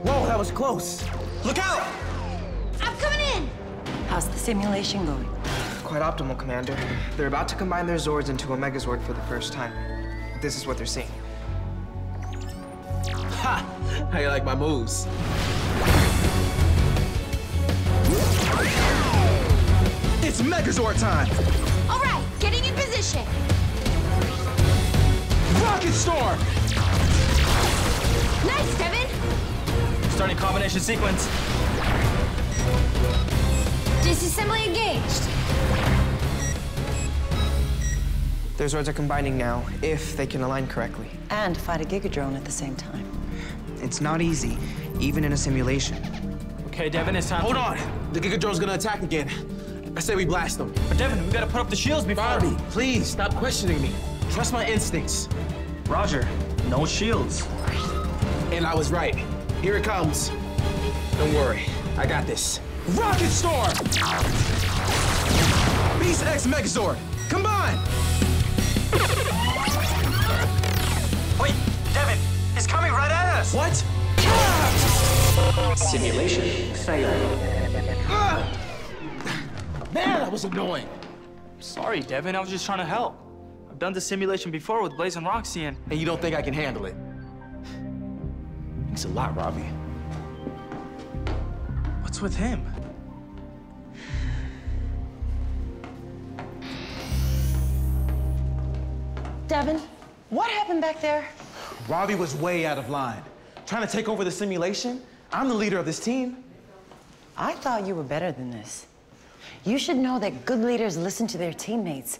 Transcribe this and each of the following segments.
Whoa, that was close. Look out! I'm coming in! How's the simulation going? Quite optimal, Commander. They're about to combine their Zords into a Megazord for the first time. This is what they're seeing. Ha! How you like my moves? It's Megazord time! All right, getting in position. Rocket storm! Nice, Devon! Starting combination sequence. Disassembly engaged. Their Zords are combining now, if they can align correctly. And fight a gigadrone at the same time. It's not easy, even in a simulation. Okay, Devon, it's time Hold on! The gigadrone's gonna attack again. I say we blast them. But Devon, we gotta put up the shields before— Bobby, please, stop questioning me. Trust my instincts. Roger, no shields. And I was right. Here it comes. Don't worry, I got this. Rocket storm! Beast X Megazord, combine! Wait, Devon, it's coming right at us! What? Ah! Simulation failed. Ah! Man, that was annoying. Sorry, Devon, I was just trying to help. I've done this simulation before with Blaze and Roxy and... Hey, you don't think I can handle it? Thanks a lot, Robbie. What's with him? Devon, what happened back there? Robbie was way out of line. Trying to take over the simulation? I'm the leader of this team. I thought you were better than this. You should know that good leaders listen to their teammates,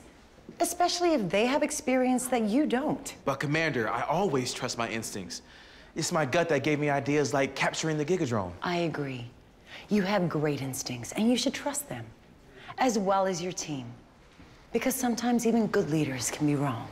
especially if they have experience that you don't. But Commander, I always trust my instincts. It's my gut that gave me ideas like capturing the gigadrone. I agree. You have great instincts, and you should trust them, as well as your team. Because sometimes even good leaders can be wrong.